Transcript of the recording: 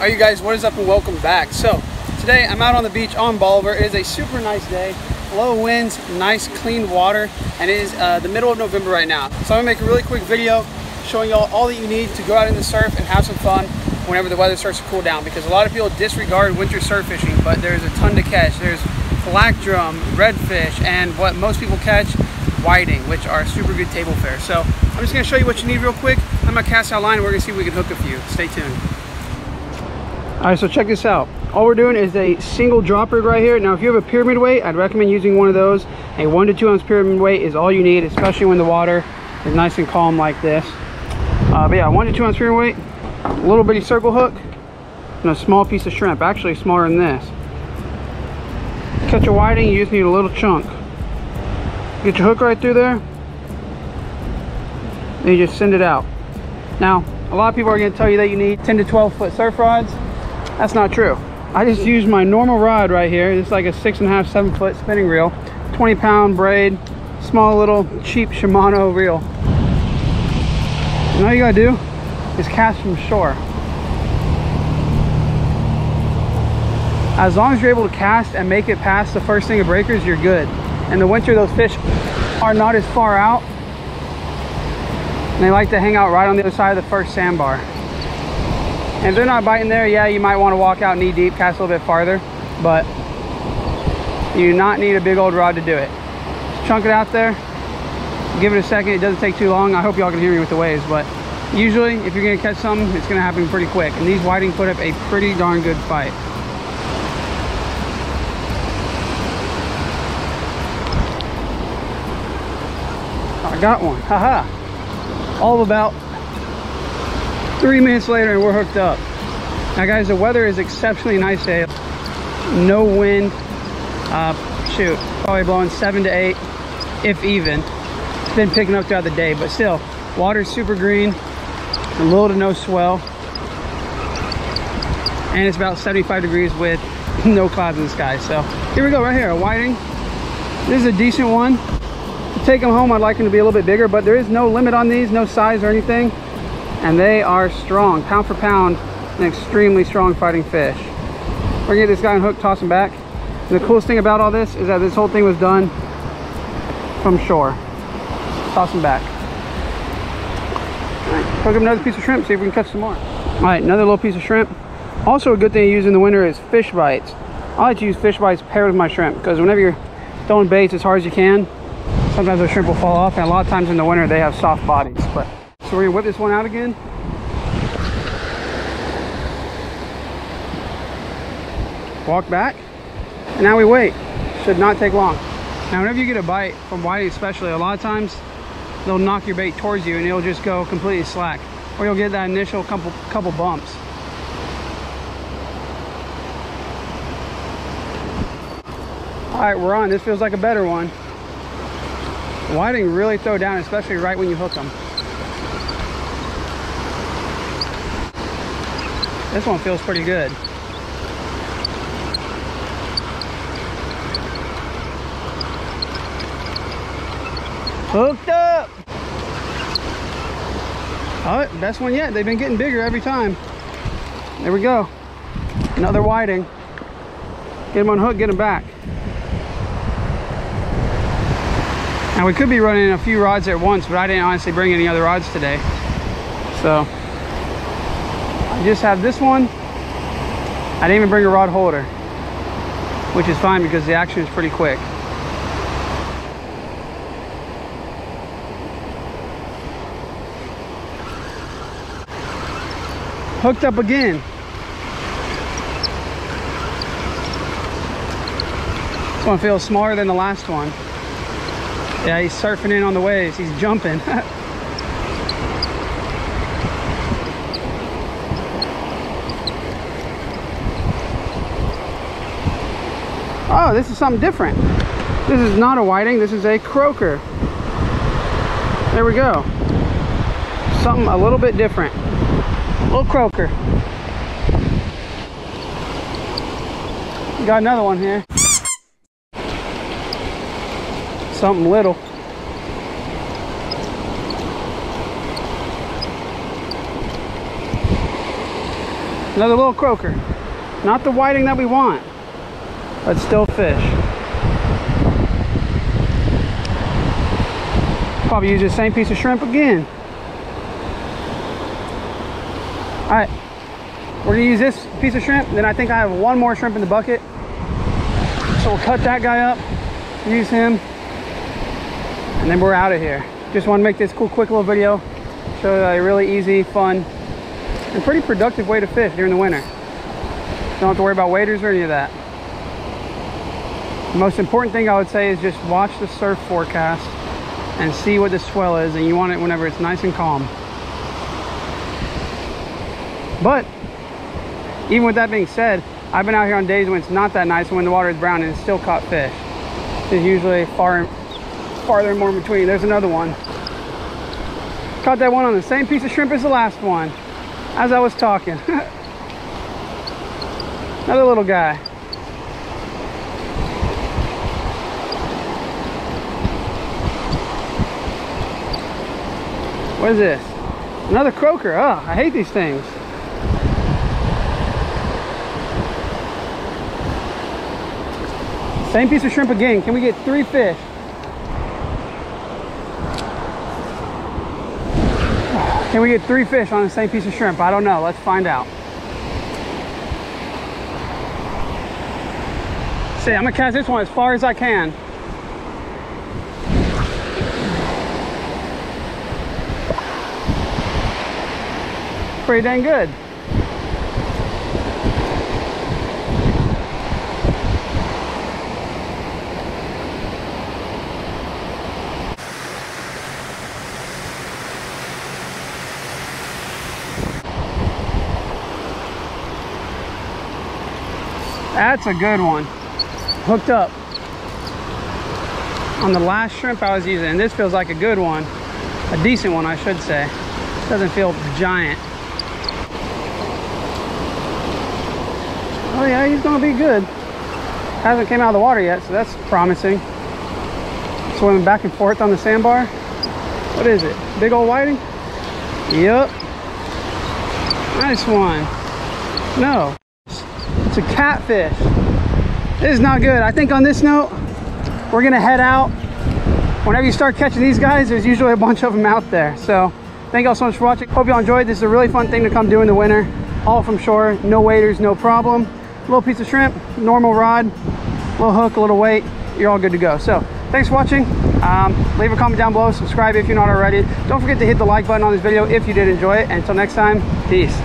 Alright you guys, what is up and welcome back. So today I'm out on the beach on Bolivar. It is a super nice day, low winds, nice clean water, and it is the middle of November right now. So I'm going to make a really quick video showing y'all all that you need to go out in the surf and have some fun whenever the weather starts to cool down, because a lot of people disregard winter surf fishing, but there's a ton to catch. There's black drum, redfish, and what most people catch, whiting, which are super good table fare. So I'm just going to show you what you need real quick. I'm going to cast out line and we're going to see if we can hook a few. Stay tuned. All right, so check this out. All we're doing is a single drop rig right here. Now, if you have a pyramid weight, I'd recommend using one of those. A 1 to 2 ounce pyramid weight is all you need, especially when the water is nice and calm like this. But yeah, 1 to 2 ounce pyramid weight, a little bitty circle hook, and a small piece of shrimp, actually smaller than this. Catch a whiting, you just need a little chunk. Get your hook right through there, and you just send it out. Now, a lot of people are going to tell you that you need 10 to 12 foot surf rods. That's not true. I just use my normal rod right here. It's like a 6.5, 7 foot spinning reel, 20 pound braid, small little cheap Shimano reel. And all you got to do is cast from shore. As long as you're able to cast and make it past the first thing of breakers, you're good. In the winter, those fish are not as far out, and they like to hang out right on the other side of the first sandbar. And if they're not biting there, yeah, you might want to walk out knee deep, cast a little bit farther, but you do not need a big old rod to do it. Just chunk it out there, give it a second. It doesn't take too long. I hope y'all can hear me with the waves, but usually if you're going to catch something, it's going to happen pretty quick. And these whiting put up a pretty darn good fight. I got one, haha. All about 3 minutes later and we're hooked up. Now guys, the weather is exceptionally nice today. No wind, shoot, probably blowing 7 to 8, if even. It's been picking up throughout the day, but still, water's super green, a little to no swell. And it's about 75 degrees with no clouds in the sky. So here we go, right here, a whiting. This is a decent one. Take them home, I'd like them to be a little bit bigger, but there is no limit on these, no size or anything, and they are strong, pound for pound, an extremely strong fighting fish. We're gonna get this guy on hook, toss him back. And the coolest thing about all this is that this whole thing was done from shore. Toss him back. All right, hook up another piece of shrimp, see if we can catch some more. All right, another little piece of shrimp. Also a good thing to use in the winter is fish bites. I like to use fish bites paired with my shrimp, because whenever you're throwing baits as hard as you can, sometimes those shrimp will fall off, and a lot of times in the winter they have soft bodies. But so we're gonna whip this one out again. Walk back, and now we wait. Should not take long. Now, whenever you get a bite from whiting, especially, a lot of times they'll knock your bait towards you, and it'll just go completely slack, or you'll get that initial couple bumps. All right, we're on. This feels like a better one. Whiting really throw down, especially right when you hook them. This one feels pretty good. Hooked up! Oh, best one yet. They've been getting bigger every time. There we go. Another whiting. Get him on hook, get him back. Now, we could be running a few rods at once, but I didn't honestly bring any other rods today. So I just have this one. I didn't even bring a rod holder, which is fine because the action is pretty quick. Hooked up again. This one feels smaller than the last one. Yeah, he's surfing in on the waves. He's jumping. Oh, this is something different. This is not a whiting. This is a croaker. There we go. Something a little bit different. Little croaker. Got another one here. Something little. Another little croaker. Not the whiting that we want, but still fish. Probably use the same piece of shrimp again. All right, we're gonna use this piece of shrimp. Then I think I have one more shrimp in the bucket. So we'll cut that guy up, use him, and then we're out of here. Just wanna make this cool, quick little video. Show you a really easy, fun, and pretty productive way to fish during the winter. Don't have to worry about waders or any of that. The most important thing I would say is just watch the surf forecast and see what the swell is, and you want it whenever it's nice and calm. But even with that being said, I've been out here on days when it's not that nice and when the water is brown and it's still caught fish. It's usually farther and more in between. There's another one. Caught that one on the same piece of shrimp as the last one, as I was talking. Another little guy. What is this? Another croaker. Oh, I hate these things. Same piece of shrimp again. Can we get three fish? Can we get three fish on the same piece of shrimp? I don't know. Let's find out. See, I'm gonna cast this one as far as I can. Pretty dang good. That's a good one. Hooked up on the last shrimp I was using, and this feels like a good one, a decent one I should say. Doesn't feel giant. Oh yeah, he's gonna be good. Hasn't came out of the water yet, so that's promising. Swimming back and forth on the sandbar. What is it? Big old whiting? Yep. Nice one. No. It's a catfish. This is not good. I think on this note, we're gonna head out. Whenever you start catching these guys, there's usually a bunch of them out there. So thank y'all so much for watching. Hope y'all enjoyed. This is a really fun thing to come do in the winter. All from shore, no waders, no problem. Little piece of shrimp, normal rod, little hook, a little weight. You're all good to go. So thanks for watching. Leave a comment down below. Subscribe if you're not already. Don't forget to hit the like button on this video if you did enjoy it. And until next time, peace.